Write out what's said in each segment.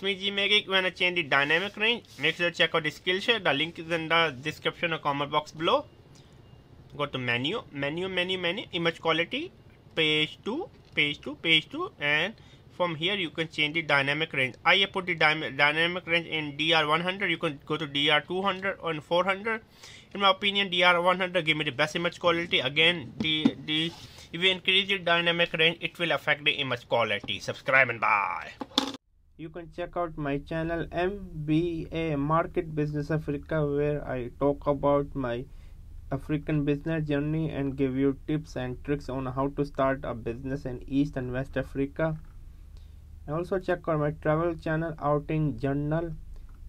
It's me G Magic. When I change the dynamic range, make sure to check out the Skillshare. The link is in the description or comment box below. Go to menu, image quality, page 2, and from here you can change the dynamic range. I put the dynamic range in DR100. You can go to DR200 and 400. In my opinion, DR100 give me the best image quality. Again, if you increase the dynamic range, it will affect the image quality. Subscribe and bye. You can check out my channel MBA Market Business Africa, where I talk about my African business journey and give you tips and tricks on how to start a business in East and West Africa. And also check out my travel channel Outing Journal,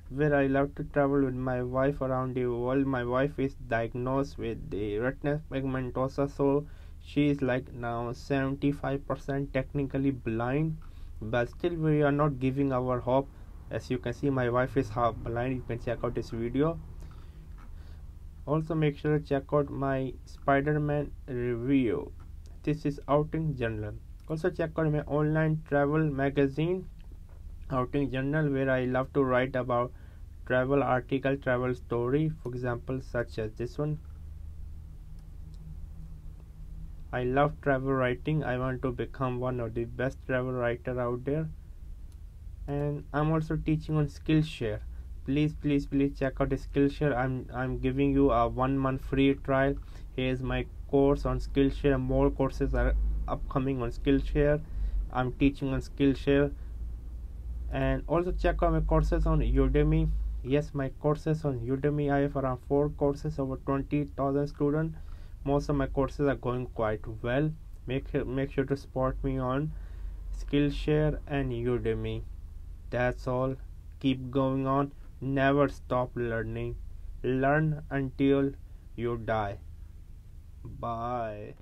where I love to travel with my wife around the world. My wife is diagnosed with the retinitis pigmentosa, so she is like now 75% technically blind, but still we are not giving our hope. As you can see, my wife is half blind. You can check out this video. Also make sure to check out my Spider-Man review. This is Outing Journal. Also check out my online travel magazine Outing Journal, where I love to write about travel article, travel story, for example such as this one. I love travel writing. I want to become one of the best travel writer out there, and I'm also teaching on Skillshare. Please check out Skillshare. I'm giving you a 1 month free trial. Here's my course on Skillshare. More courses are upcoming on Skillshare. I'm teaching on Skillshare. And also check out my courses on Udemy. Yes, my courses on Udemy. I have around 4 courses, over 20,000 students. Most of my courses are going quite well. Make sure to support me on Skillshare and Udemy. That's all. Keep going on. Never stop learning. Learn until you die. Bye.